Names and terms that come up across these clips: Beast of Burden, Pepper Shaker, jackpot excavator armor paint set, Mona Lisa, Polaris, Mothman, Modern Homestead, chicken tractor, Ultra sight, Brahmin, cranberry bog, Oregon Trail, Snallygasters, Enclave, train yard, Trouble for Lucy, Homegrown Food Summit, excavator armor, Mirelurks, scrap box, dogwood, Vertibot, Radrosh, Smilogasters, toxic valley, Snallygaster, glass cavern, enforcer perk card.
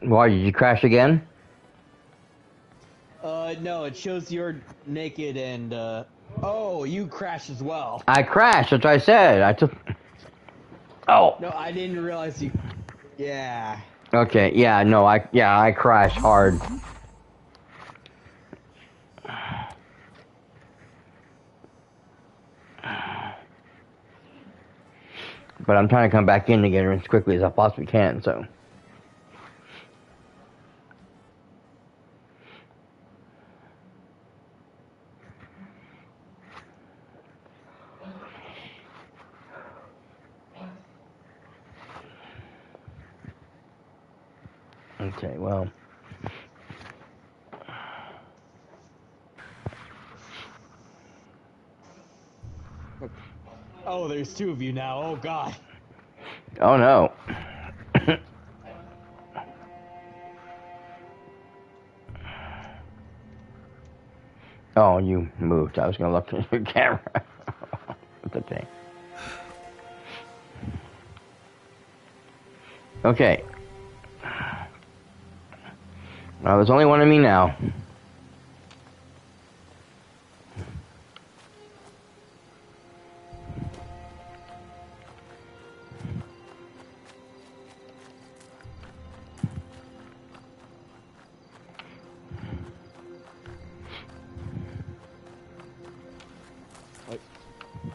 Why, did you crash again? No, it shows you're naked and, oh, you crashed as well. I crashed, that's what I said. I took... Oh. No, I didn't realize you... Yeah. Okay, yeah, no, I crashed hard. But I'm trying to come back in again as quickly as I possibly can, so... Okay, well... Oh, there's two of you now. Oh, God. Oh, no. Oh, you moved. I was going to look at your camera. That's the thing. Okay. Well, there's only one of me now.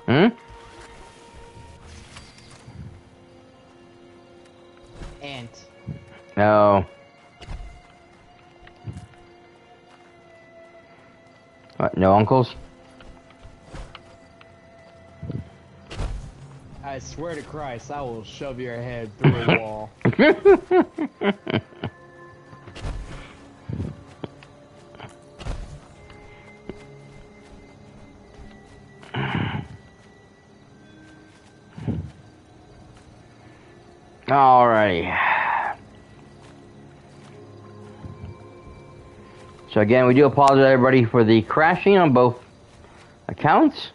Hmm? Ant. No. What, no uncles? I swear to Christ, I will shove your head through a wall. Alrighty. So again, we do apologize everybody for the crashing on both accounts.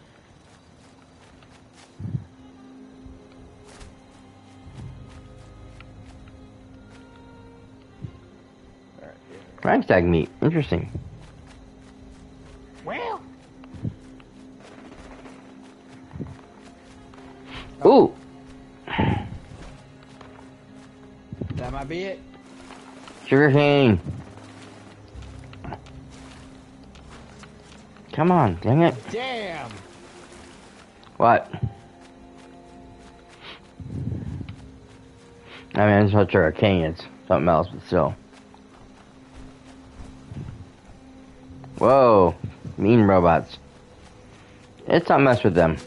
Ragtag meat, interesting. Well. Ooh. That might be it. Sugar cane. Come on, dang it. Damn! What? I mean, it's not sugar cane, it's something else, but still. Whoa, mean robots. Let's not mess with them.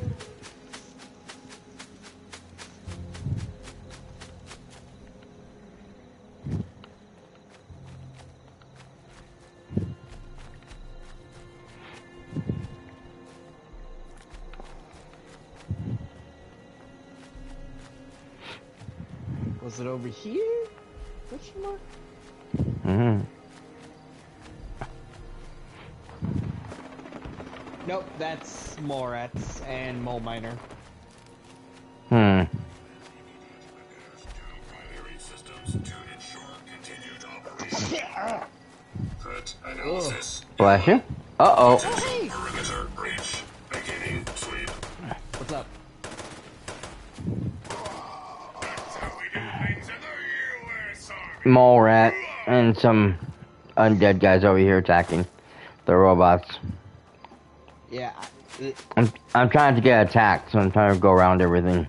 Was it over here? Question mark? Mm-hmm. Nope, that's mole rats and mole miner. Hmm. Bless you. Uh-oh. What's up? Mole rat and some undead guys over here attacking the robots. Yeah. I'm trying to get attacked, so I'm trying to go around everything.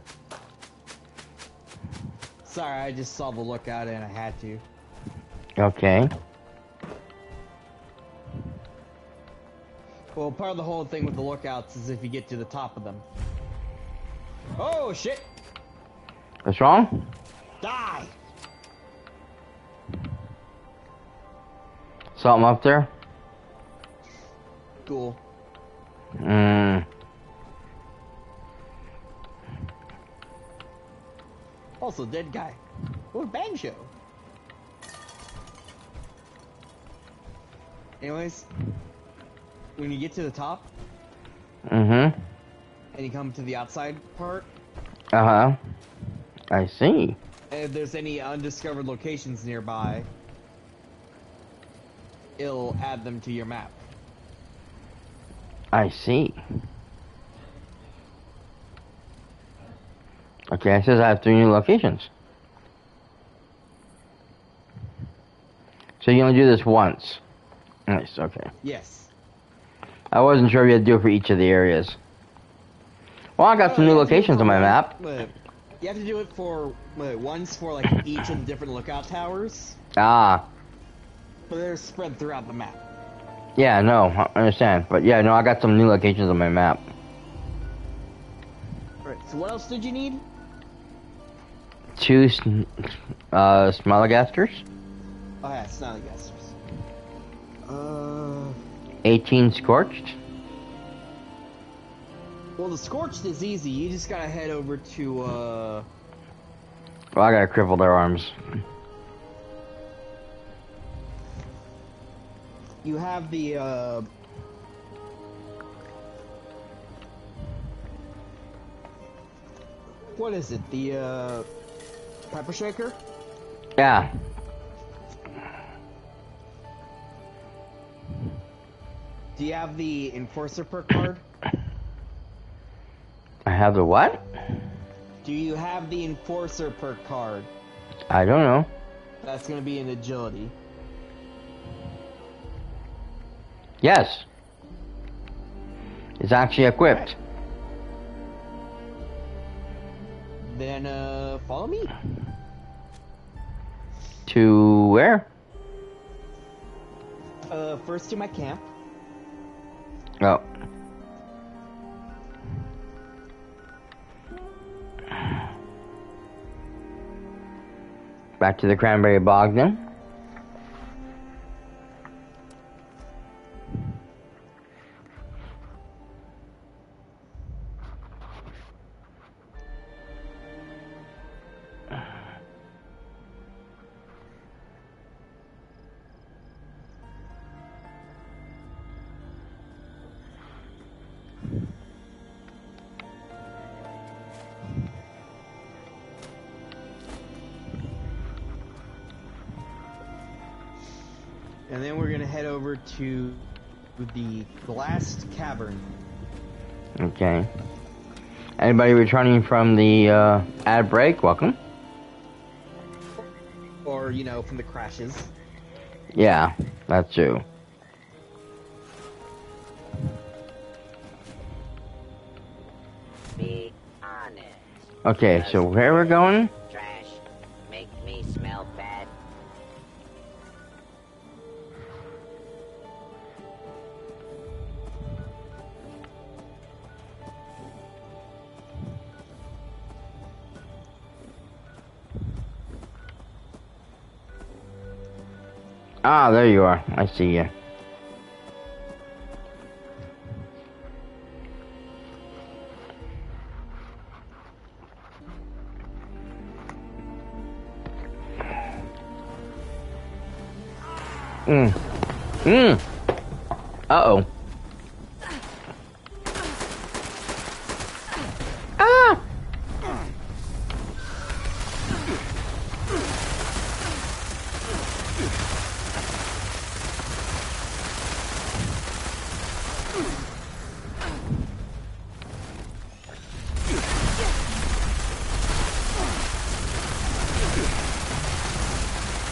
Sorry, I just saw the lookout and I had to. Okay. Well, part of the whole thing with the lookouts is if you get to the top of them. Oh, shit! What's wrong? Die! Something up there? Cool. Mmm. Also, dead guy. Who's Banjo? Anyways, when you get to the top, mm-hmm, and you come to the outside part, I see. if there's any undiscovered locations nearby, it'll add them to your map. I see. Okay, it says I have 3 new locations. So you only do this once. Nice, okay. Yes. I wasn't sure if you had to do it for each of the areas. Well, I got some new locations on my map. You have to do it for once for like each of the different lookout towers. Ah. But they're spread throughout the map. Yeah, no, I understand. But yeah, no, I got some new locations on my map. Alright, so what else did you need? 2 Smilogasters. Oh yeah, Snallygasters. 18 Scorched. Well, the Scorched is easy. You just gotta head over to, Well, I gotta cripple their arms. You have the, what is it? The, Pepper Shaker? Yeah. Do you have the enforcer perk card? I have the what? Do you have the enforcer perk card? I don't know. That's gonna be an agility. Yes. It's actually equipped. Right. Then follow me. To where? First to my camp. Oh. Back to the cranberry bog then. And then we're gonna head over to the glass cavern. Okay. Anybody returning from the ad break, welcome. Or, you know, from the crashes. Yeah, that's true. Be honest. Okay, so where we're going? Trash make me smell bad. Ah, there you are. I see you. Mm. Mm. Uh-oh. Ah!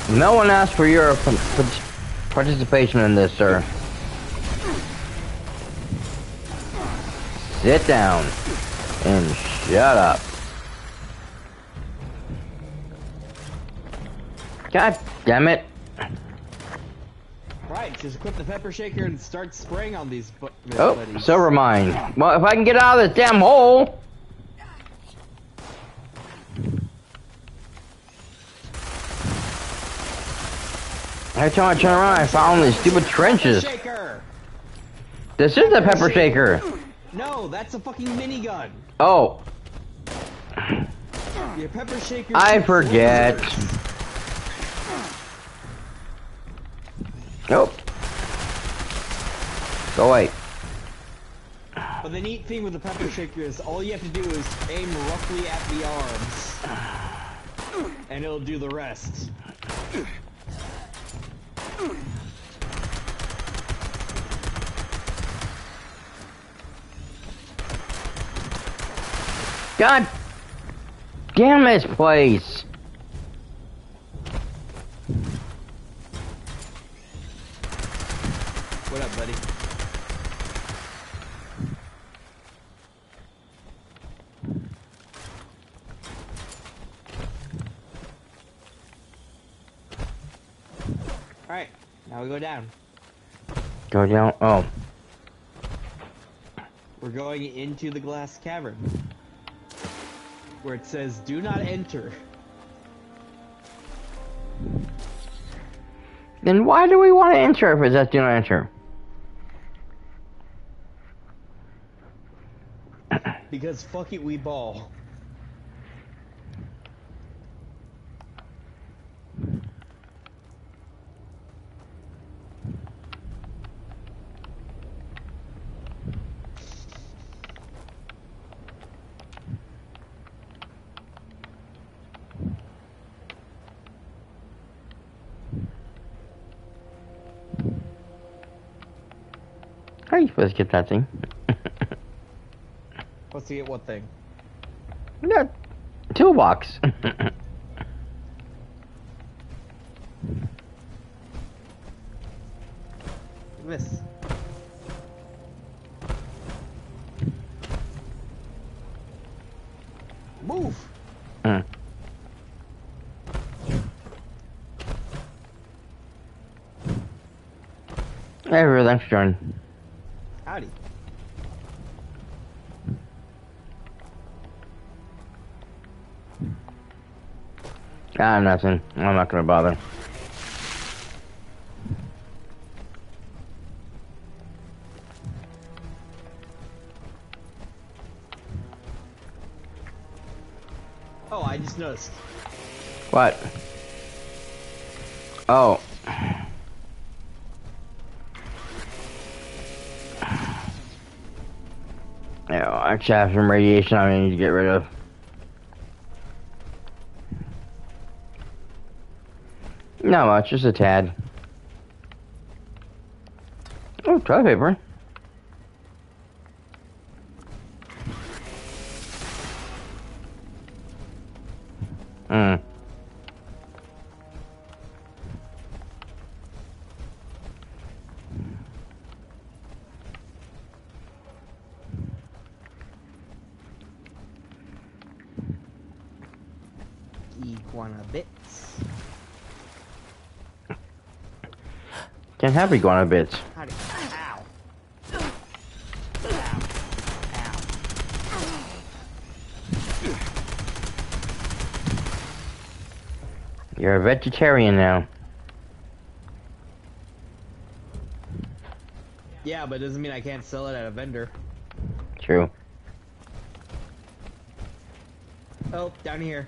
No one asked for your participation in this, sir. Sit down and shut up. God damn it. Right, just equip the pepper shaker and start spraying on these buddies. So remind. Well, if I can get out of this damn hole. Every time I turn around, I found these stupid trenches. This is a pepper shaker. No, that's a fucking minigun. Oh. Your pepper shaker. I forget. Nope. Go away. But the neat thing with the pepper shaker is all you have to do is aim roughly at the arms. and it'll do the rest. God damn this place. What up, buddy? Alright, now we go down. Go down? Oh. We're going into the glass cavern, where it says, do not enter. Then why do we want to enter if it says do not enter? Because fuck it, we ball. How are you supposed to get that thing? Let's see, get what thing? Yeah, toolbox. Miss. Move. Hey, really, thanks, Jordan. Howdy. Ah, nothing. I'm not gonna bother. Oh, I just noticed. What? Oh. I actually have some radiation I need to get rid of. Not much, just a tad. Oh, toilet paper. Can't have iguana bits. Ow. Ow. Ow. You're a vegetarian now. Yeah, but it doesn't mean I can't sell it at a vendor. True. Oh, down here.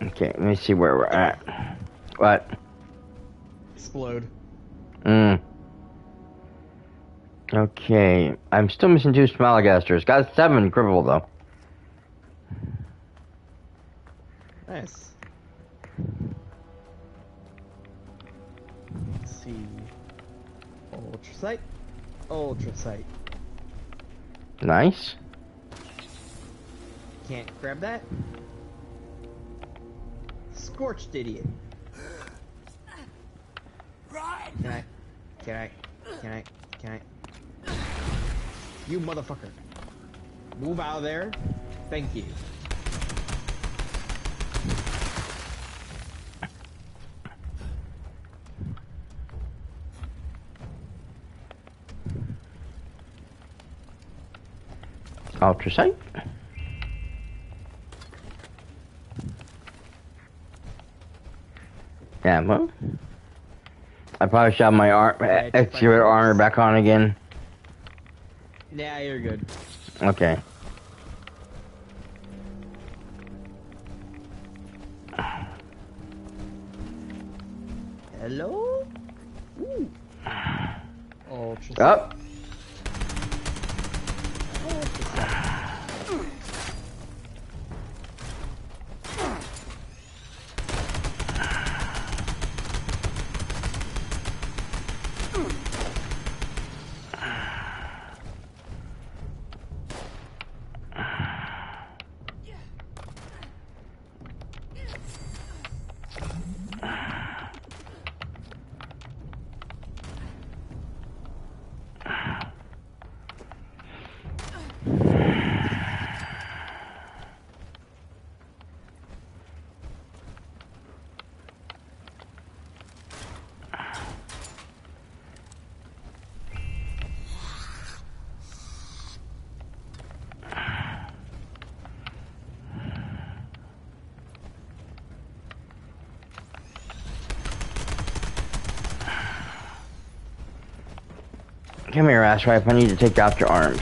Okay, let me see where we're at. What? Explode. Okay, I'm still missing 2 Smilogasters. Got 7 crippled though. Nice. Let's see. Ultra sight. Ultra sight. Nice. Can't grab that. Scorched idiot. Run! Can I? You motherfucker. Move out of there. Thank you. Ultra sight. Yeah, well, I probably shot my excavator armor back on again. Yeah, you're good. Okay. Hello? Ooh. Ultra sight. Come here, Ashwipe. I need to take out your arms.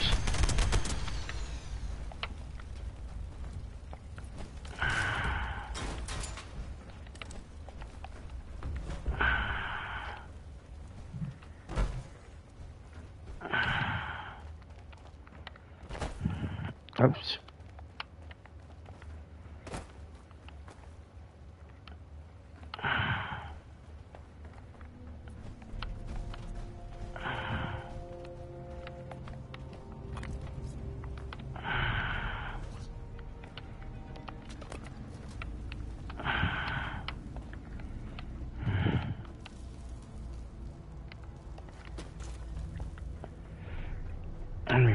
Oops.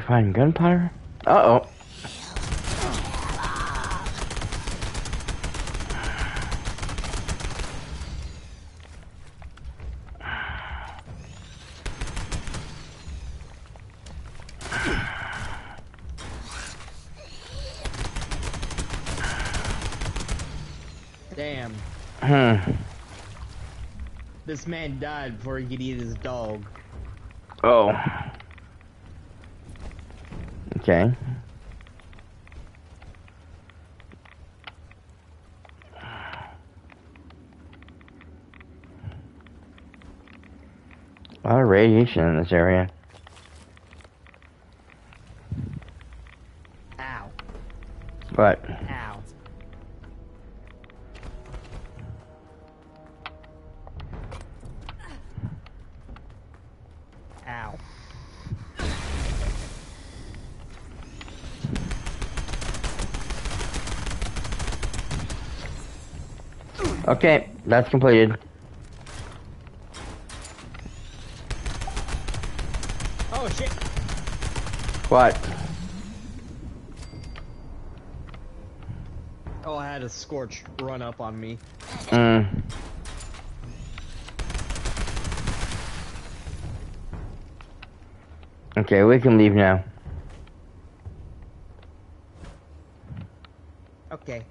Find gunpowder? Uh-oh. Damn. This man died before he could eat his dog. Oh. Okay. A lot of radiation in this area. Ow. What? Ow. Ow. Okay, that's completed. Oh shit! What? Oh, I had a scorch run up on me. Mm. Okay, we can leave now. Okay.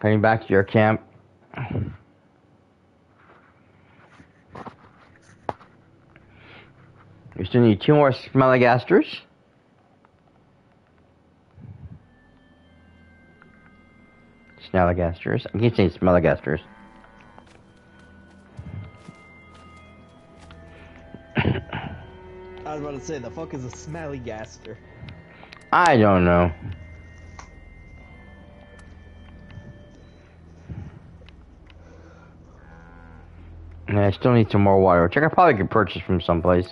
Heading back to your camp. We still need 2 more Smilogasters. Snallygasters. I keep saying Smilogasters. I was about to say, the fuck is a Smallygaster? I don't know. I still need some more water, which I probably could purchase from someplace.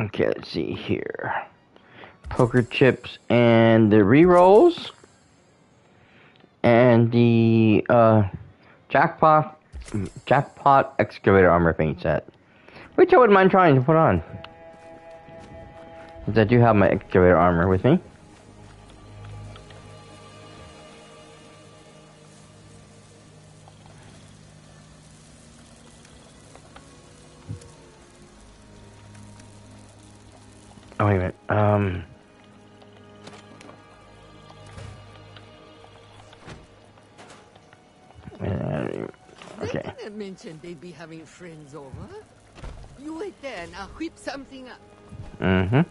Okay, let's see here. Poker chips and the rerolls. And the jackpot excavator armor paint set. Which I wouldn't mind trying to put on. Since I do have my excavator armor with me. Oh, wait a minute. Okay. They didn't mention they'd be having friends over. You wait there and I'll whip something up. Mm-hmm.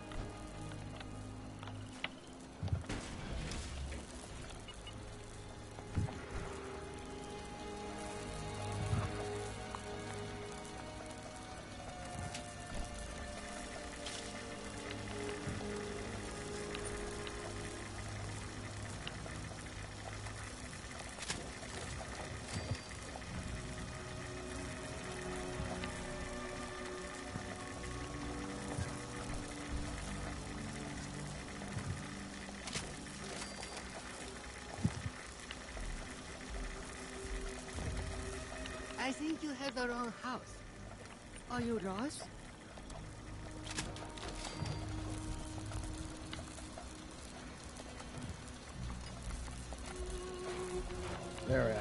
I think you have the wrong house. Are you lost? There we are.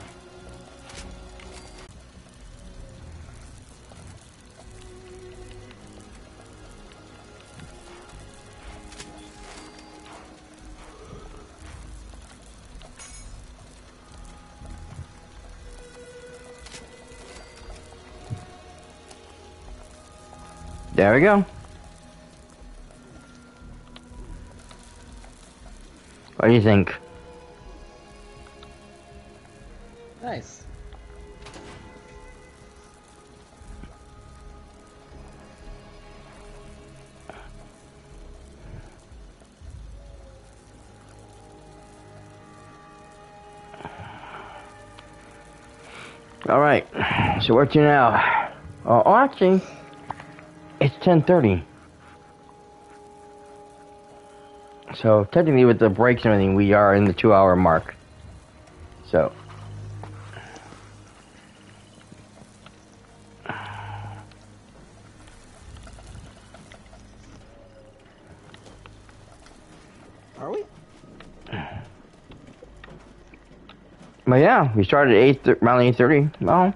There we go. What do you think? Nice. All right. So where to now? Oh, actually. It's 10:30. So technically with the breaks and everything, we are in the 2-hour mark. So are we? But yeah, we started at around 8:30. No.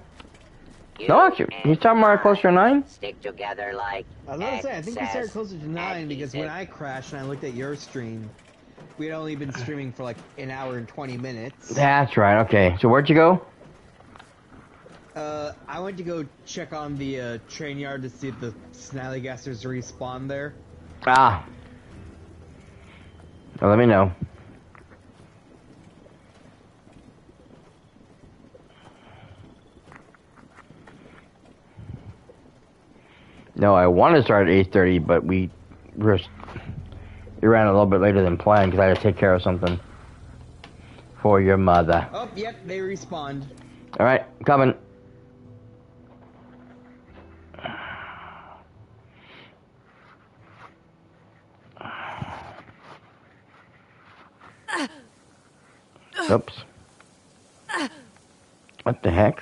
No, actually, he's talking about closer to 9? Stick together like I was gonna say, I think we started closer to 9 because when I crashed and I looked at your stream, we had only been streaming for like an hour and 20 minutes. That's right, okay. So where'd you go? I went to go check on the train yard to see if the Snallygasters respawn there. Ah. Well, let me know. No, I want to start at 8:30, but we ran a little bit later than planned because I had to take care of something for your mother. Oh, yep, they respawned. All right, coming. Oops. What the heck?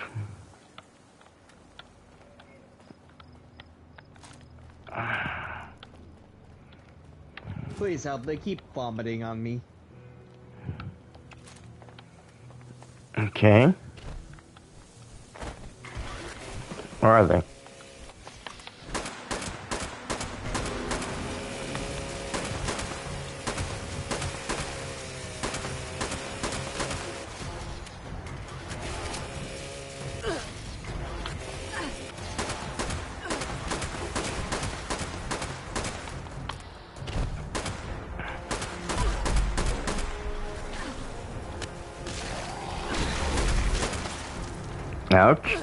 Please help, they keep vomiting on me. Okay. Where are they? Ouch.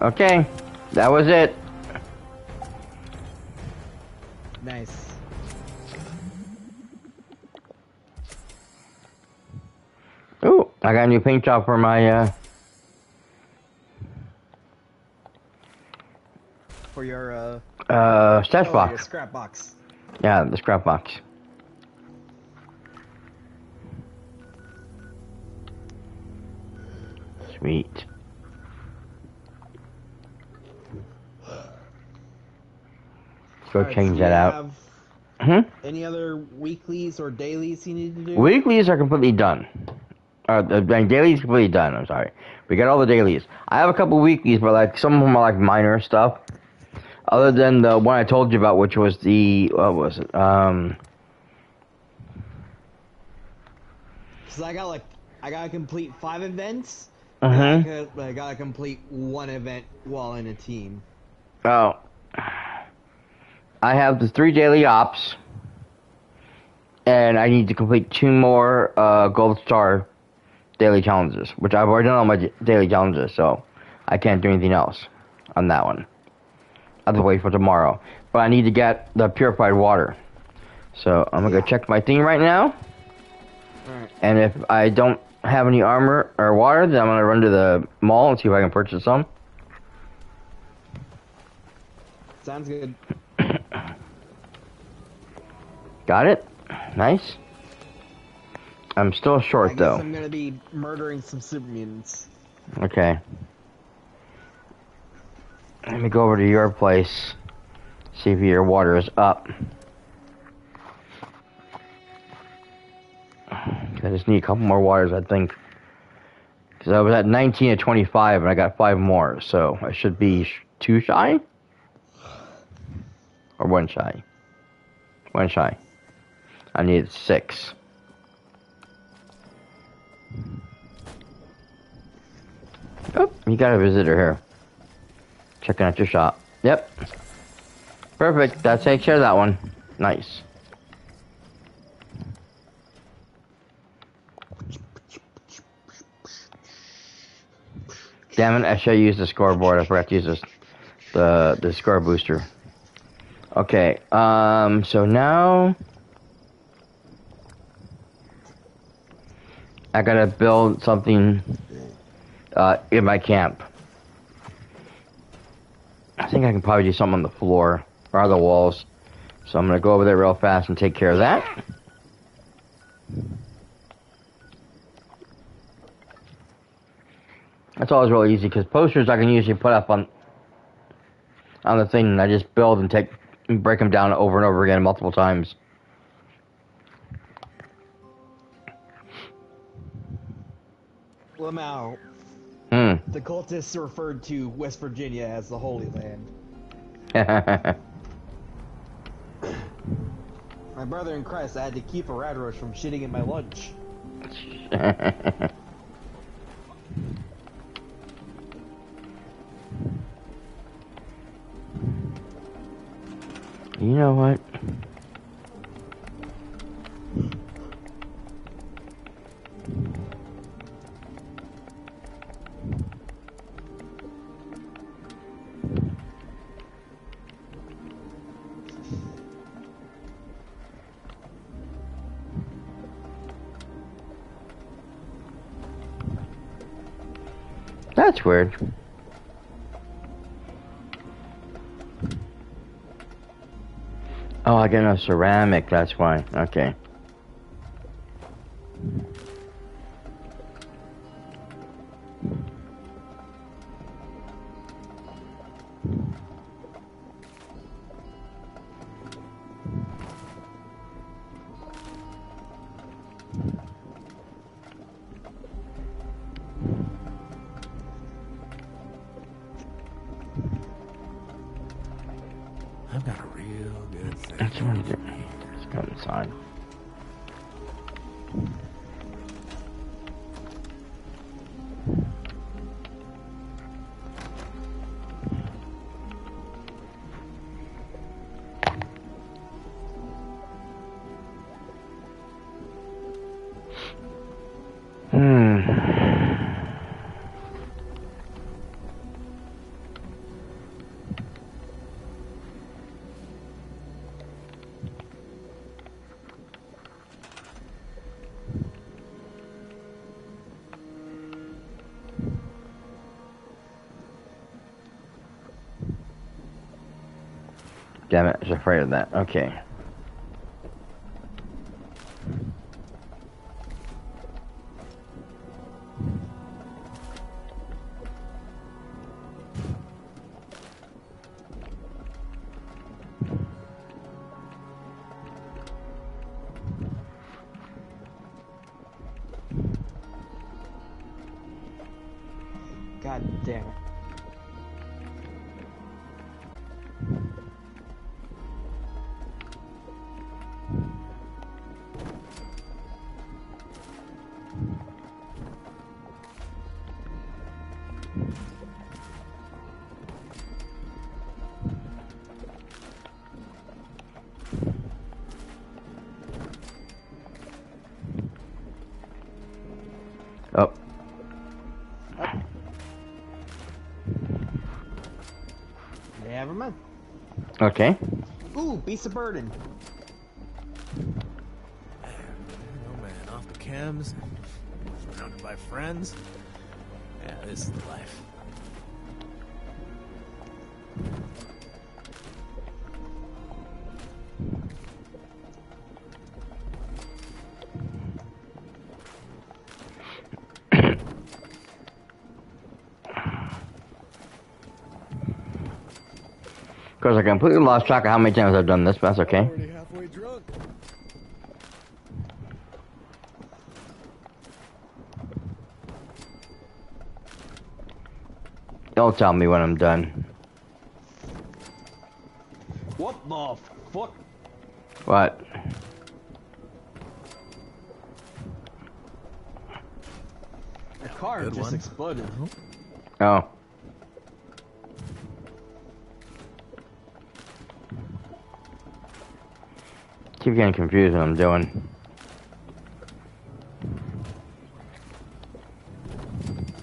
Okay, that was it. Nice. Ooh, I got a new paint job for my for your stash box. Your scrap box. Yeah, the scrap box. Sweet. Let's go change that out. Hmm? Any other weeklies or dailies you need to do? Weeklies are completely done. Dailies completely done, I'm sorry. We got all the dailies. I have a couple weeklies, but like some of them are like minor stuff. Other than the one I told you about, which was the, what was it? Because I got like I gotta complete 5 events. I gotta complete 1 event while in a team. Oh. I have the 3 daily ops. And I need to complete 2 more gold star daily challenges, which I've already done all my daily challenges, so I can't do anything else on that one. I'll have to wait for tomorrow. But I need to get the purified water. So I'm gonna go check my thing right now. Alright. And if I don't have any armor or water, then I'm gonna run to the mall and see if I can purchase some. Sounds good. Got it. Nice. I'm still short though. I'm gonna be murdering some super mutants. Okay. Let me go over to your place. See if your water is up. I just need a couple more waters, I think. Because I was at 19 to 25 and I got 5 more, so I should be 2 shy? Or 1 shy? 1 shy. I needed 6. Oh, you got a visitor here. Checking out your shop. Yep. Perfect. That takes care of that one. Nice. Damn it, I should use the scoreboard. I forgot to use this, the score booster. Okay, so now I gotta build something in my camp. I think I can probably do something on the floor or on the walls. So I'm gonna go over there real fast and take care of that. That's always really easy because posters I can usually put up on the thing, and I just build and take and break them down over and over again multiple times. Lamau. Mm. The cultists referred to West Virginia as the Holy Land. My brother in Christ, I had to keep a Radrosh from shitting in my lunch. You know what? That's weird. Oh, I got no ceramic, that's why. Okay. Damn it, I was afraid of that. Okay. Up. Never mind. Okay. Ooh, Beast of Burden. Oh man, off the chems, surrounded by friends. Yeah, this is the life. Of course, I completely lost track of how many times I've done this, but that's okay. Don't tell me when I'm done. What the fuck? What? The car just exploded. Oh. Keep getting confused what I'm doing.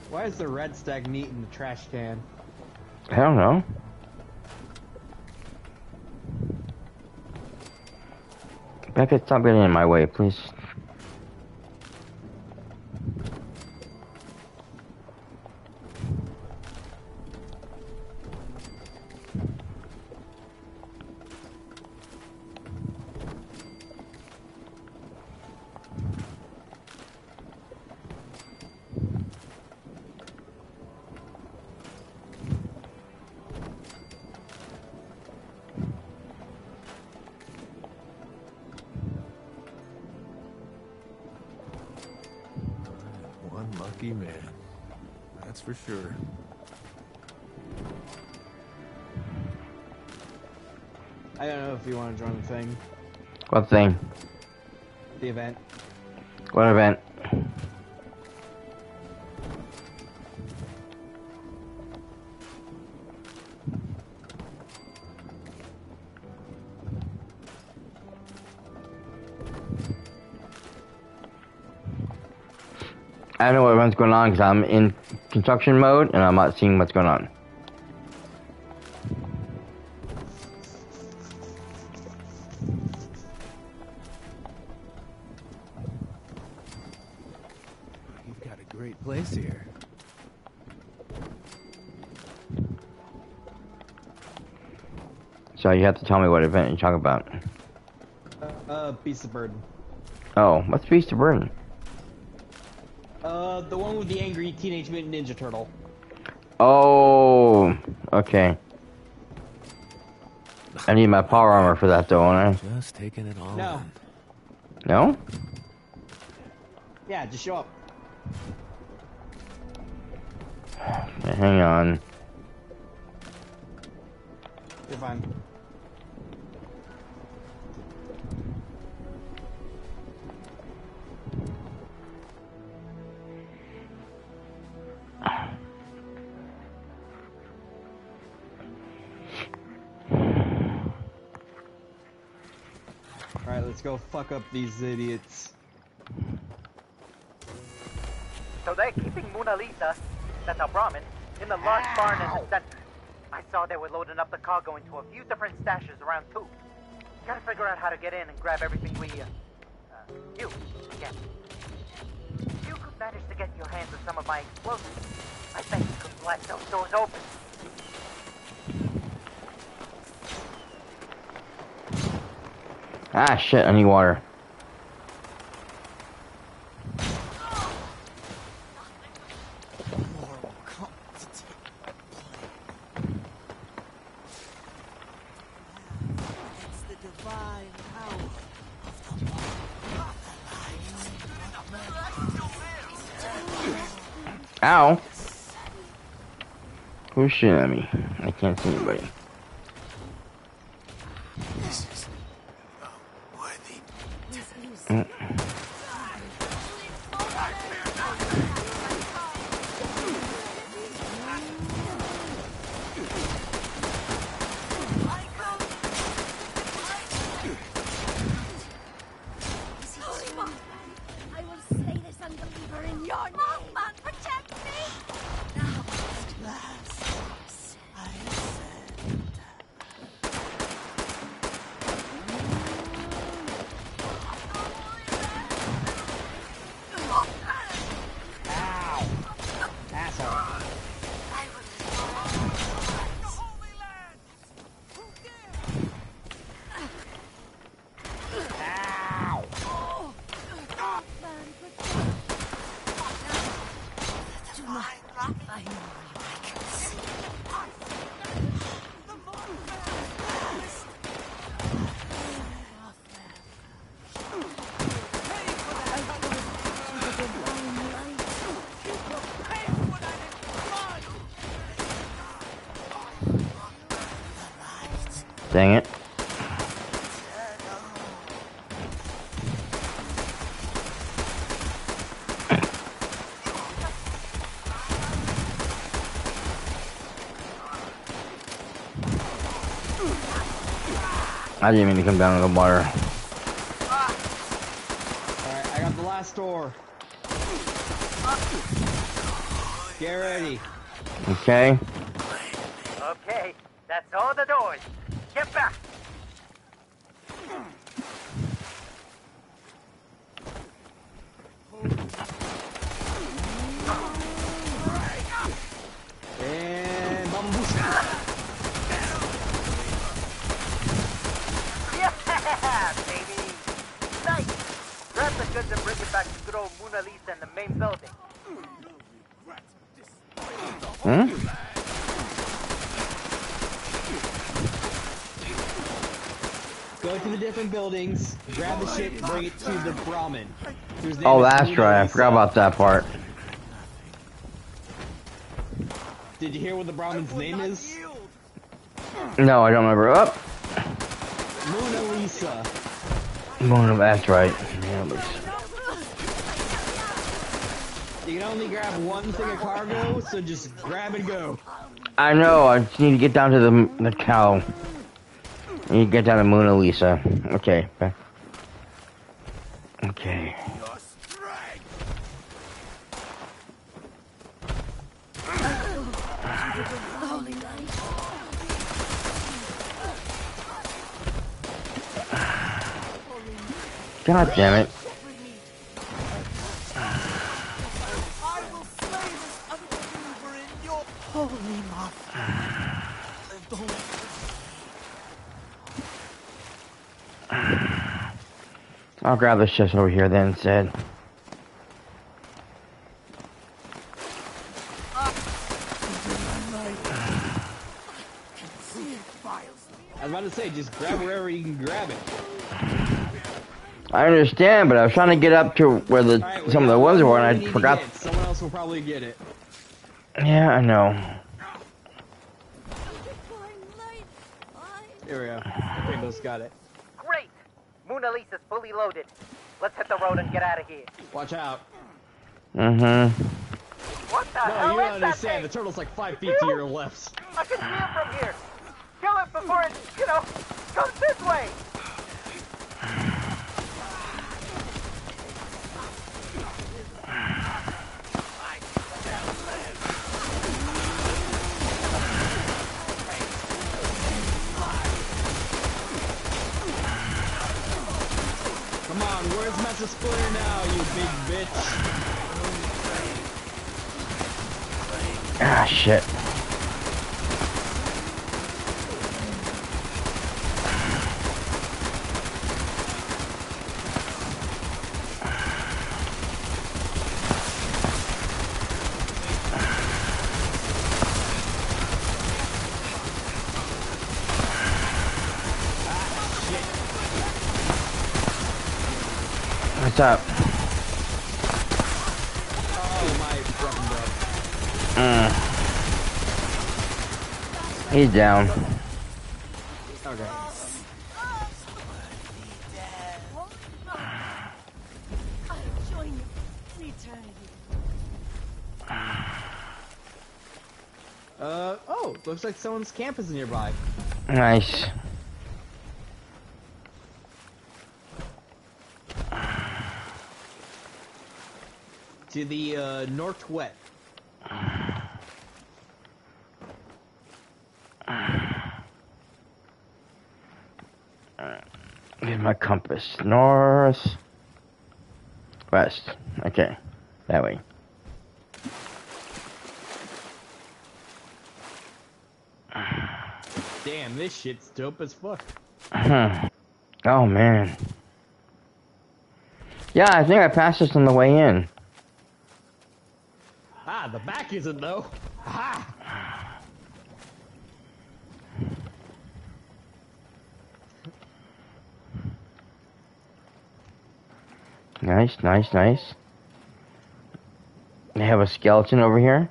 Why is the red stagnant in the trash can? I don't know. Becca, stop getting in my way, please. Man, that's for sure. I don't know if you want to join the thing. What thing? The event. What event? I don't know what's going on because I'm in construction mode and I'm not seeing what's going on. You've got a great place here. So you have to tell me what event you're talking about. Beast of Burden. Oh, what's Beast of Burden? The one with the angry Teenage Mutant Ninja Turtle. Oh, okay. I need my power armor for that, though, don't I? Just taking it all. No. No? Yeah, just show up. Hang on. You're fine. Go fuck up these idiots. So they're keeping Mona Lisa, that's our Brahmin, in the large barn in the center. I saw they were loading up the cargo into a few different stashes around two. Gotta figure out how to get in and grab everything we, you, again. If you could manage to get your hands on some of my explosives, I bet you could blast those doors open. Ah, shit, I need water. Ow! Who's shooting at me? I can't see anybody. Your Mothman protects me! Now just last, I said. Ow! Asshole. Dang it. I didn't mean to come down in the water. Alright, I got the last door. Get ready. Okay. Okay, that's all the doors. Get back! And bambushka! Yeah, baby! Nice! Grab the goods and bring it back to good old Mona Lisa in the main building. Hmm? Go to the different buildings, grab the ship, and bring it to the Brahmin. Oh, that's right. I forgot about that part. Did you hear what the Brahmin's name is? No, I don't remember. Up. Oh. Mona Lisa. Mona, that's right. Mona Lisa. You can only grab one thing of cargo, so just grab and go. I know. I just need to get down to the cow. You get down to Mona Lisa. Okay. Okay. God damn it. I'll grab this chest over here then instead. I was about to say, just grab wherever you can grab it. I understand, but I was trying to get up to where the right, some of the ones were, and I forgot. Someone else will probably get it. Yeah, I know. Here we go. I think those got it. Mona Lisa's fully loaded. Let's hit the road and get out of here. Watch out. What the hell is that thing? No, you don't understand. The turtle's like 5 feet to your left. I can see it from here. Kill it before it, you know, comes this way. Where's Master Splinter now, you big bitch? Ah, shit. Up. Oh my fucking God. He's down. Okay. I'll join you in eternity. Oh, looks like someone's camp is nearby. Nice. to the northwest. Here's my compass. North, west. Okay, that way. Damn, this shit's dope as fuck. Oh man. Yeah, I think I passed this on the way in. Ah, the back isn't though. Ha! Nice, nice, nice. They have a skeleton over here.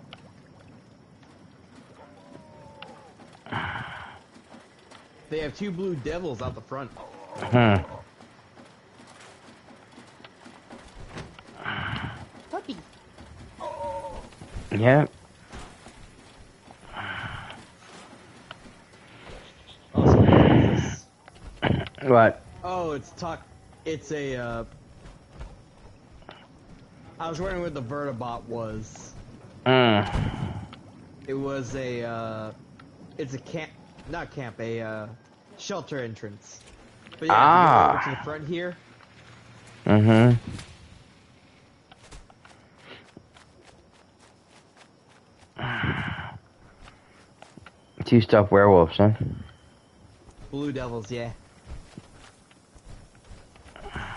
They have two blue devils out the front. Huh. Puppies. Yeah. Also, what? Oh, it's It's a. I was wondering what the Vertibot was. It was a. It's a shelter entrance. But yeah, ah. Over to the front here. Mm-hmm. Two stuffed werewolves, huh? Blue devils, yeah.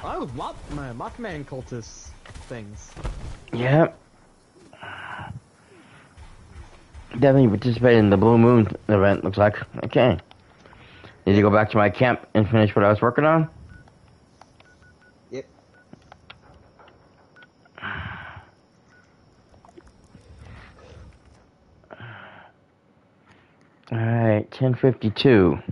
Oh, Mothman cultist things. Yep. Definitely participated in the Blue Moon event, looks like. Okay. Need to go back to my camp and finish what I was working on? Yep. Alright, 10:52.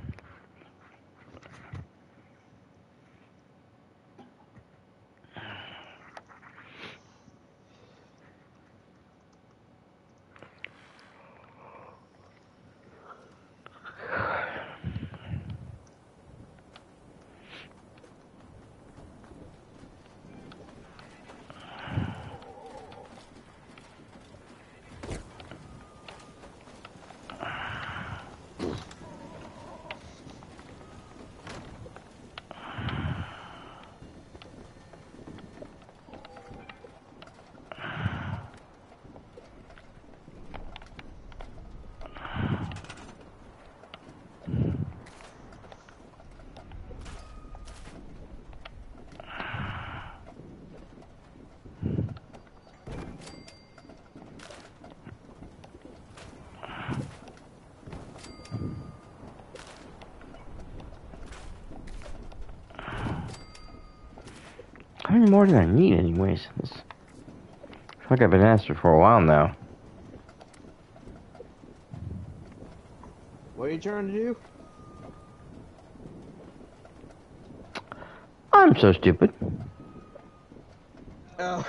More than I need anyways. This, I feel like I've been asked for a while now. What are you trying to do? I'm so stupid. Oh.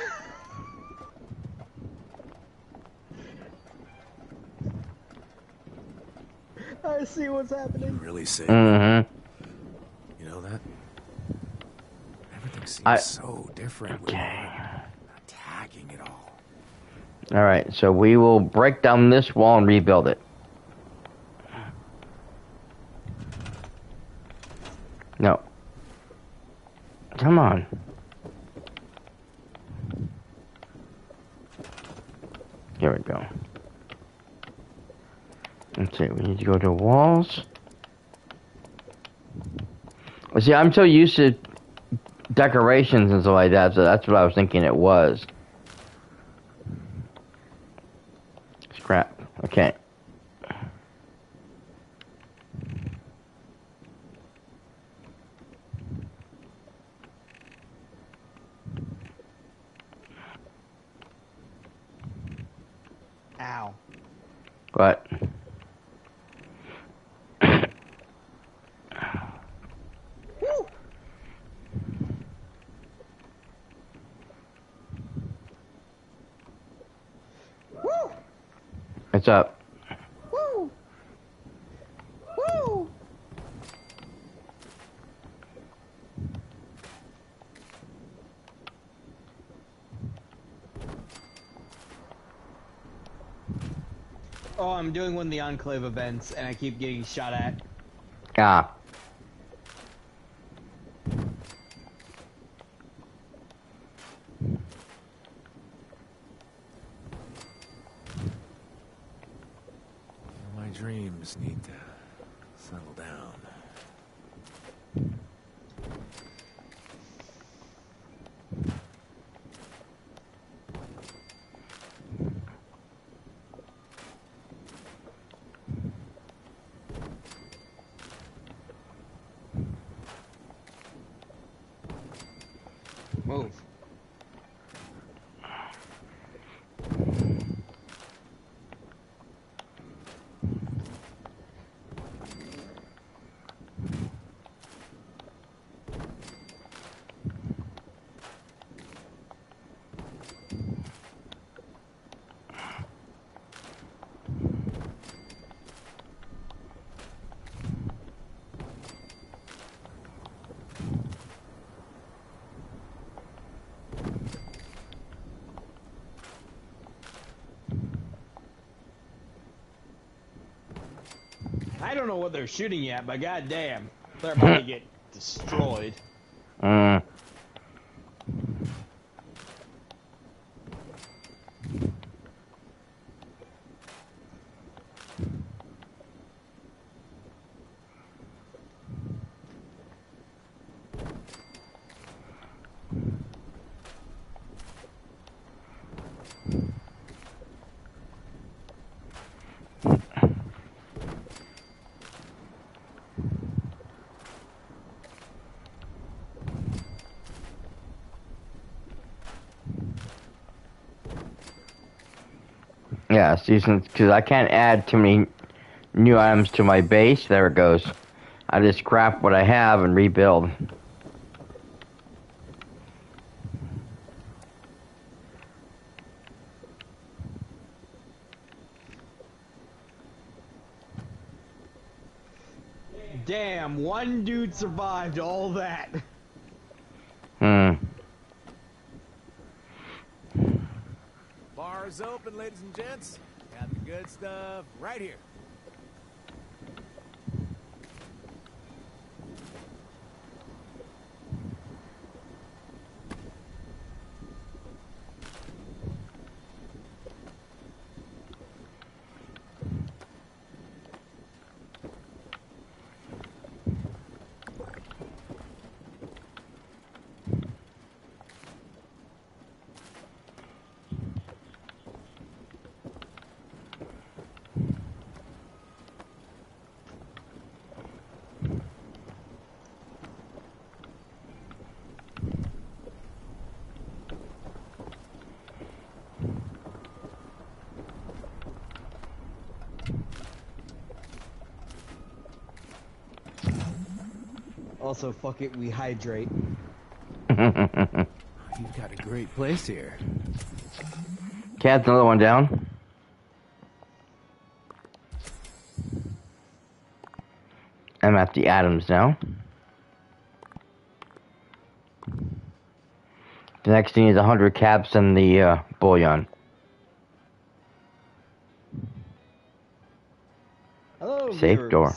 I see what's happening. I'm really sick. Mm-hmm. You know that? Seems so different. Okay. Attacking it all. All right, so we will break down this wall and rebuild it. No. Come on. Here we go. Okay, we need to go to walls. See, I'm so used to decorations and stuff like that, so that's what I was thinking it was. Scrap. Okay. Ow. What? What's up? Woo! Woo! Oh, I'm doing one of the Enclave events, and I keep getting shot at. Ah. My dreams need to settle down. Move. I don't know what they're shooting at, but goddamn, they're about to get destroyed. Yeah, because I can't add too many new items to my base. There it goes. I just scrap what I have and rebuild. Damn, one dude survived all that. Open, ladies and gents. Got the good stuff right here. Also, fuck it, we hydrate. You've got a great place here. Cat's another one down. I'm at the Adams now. The next thing is 100 caps and the bullion. Hello, safe viewers. Door.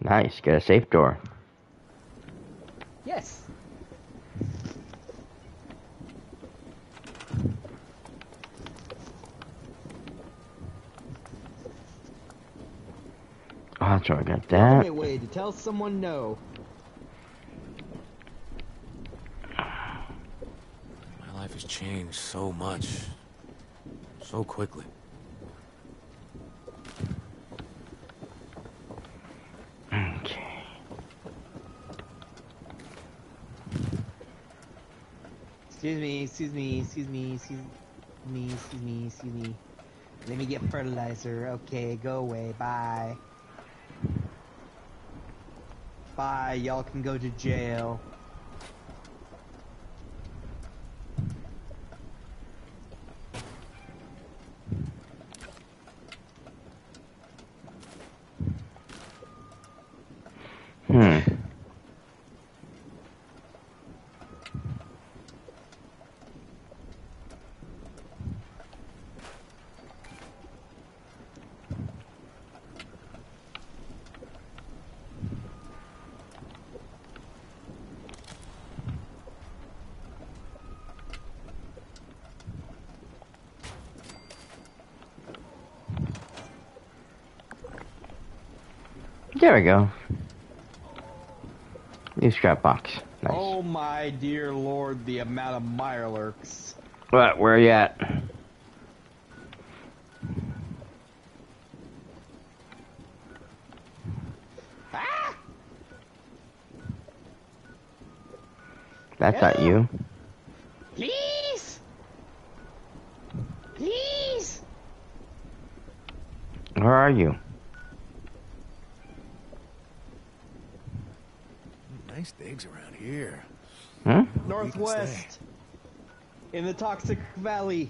Nice, get a safe door. Yes. Oh, that's where I got that. Any way to tell someone no. My life has changed so much, so quickly. Excuse me. Let me get fertilizer. Okay, go away. Bye. Bye, y'all can go to jail. There we go. New scrap box. Nice. Oh my dear lord, the amount of Mirelurks. What? Where are you at? Ah! That's not you. Please! Please! Where are you? Nice digs around here. Huh? Northwest. In the toxic valley.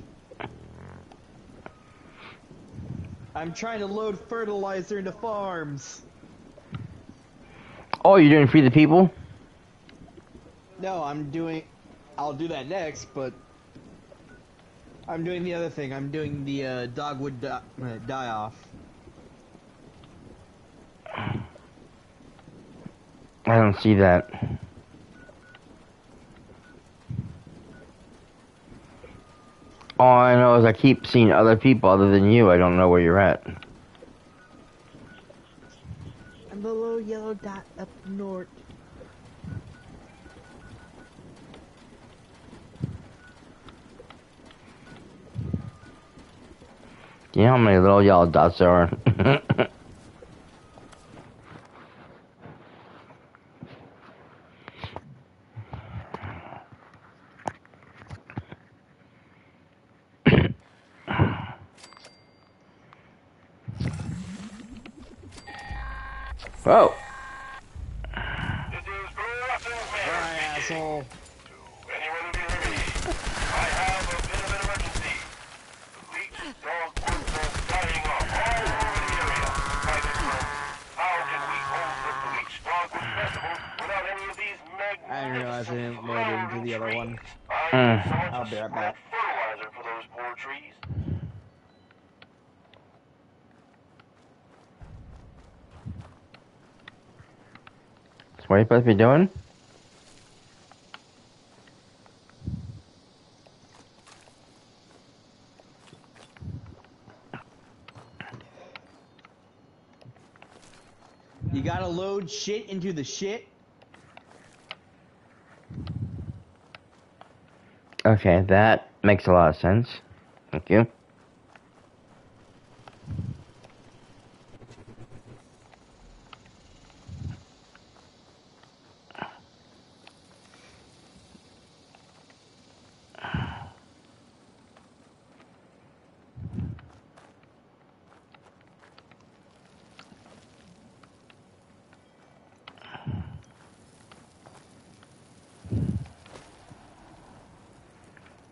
I'm trying to load fertilizer into farms. Oh, you're doing free the people? No, I'm doing... I'll do that next, but... I'm doing the other thing. I'm doing the dogwood die-off. I don't see that. All I know is I keep seeing other people other than you. I don't know where you're at. And the little yellow dot up north. Do you know how many little yellow dots there are? Whoa! Asshole. I didn't realize I didn't load into the other one. I'll be right back. What are you supposed to be doing? You gotta load shit into the shit. Okay, that makes a lot of sense. Thank you.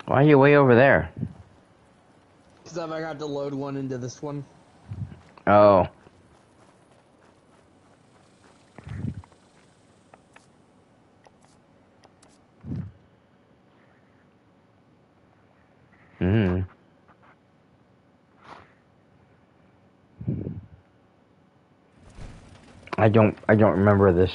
Why are you way over there? Because I got to load one into this one. Oh. I don't remember this.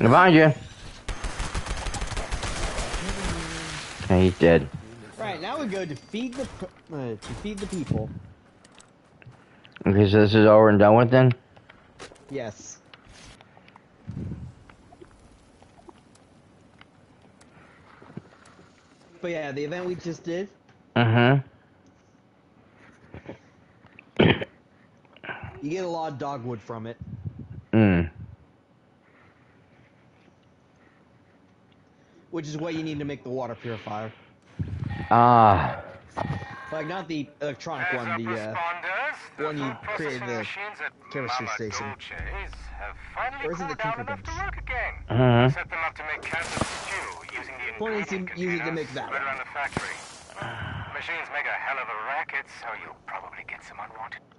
Behind you. Yeah, he's dead. Right now we go to feed the people. Okay, so this is over and done with then. Yes. But yeah, the event we just did. You get a lot of dogwood from it. Which is what you need to make the water purifier. Ah. Like, not the electronic one, the... one you created the chemistry station. Or is it the keeper bench? Set them up to make cans of stew using the ingredient containers to make that right around the factory. Machines make a hell of a racket, so you'll probably get some unwanted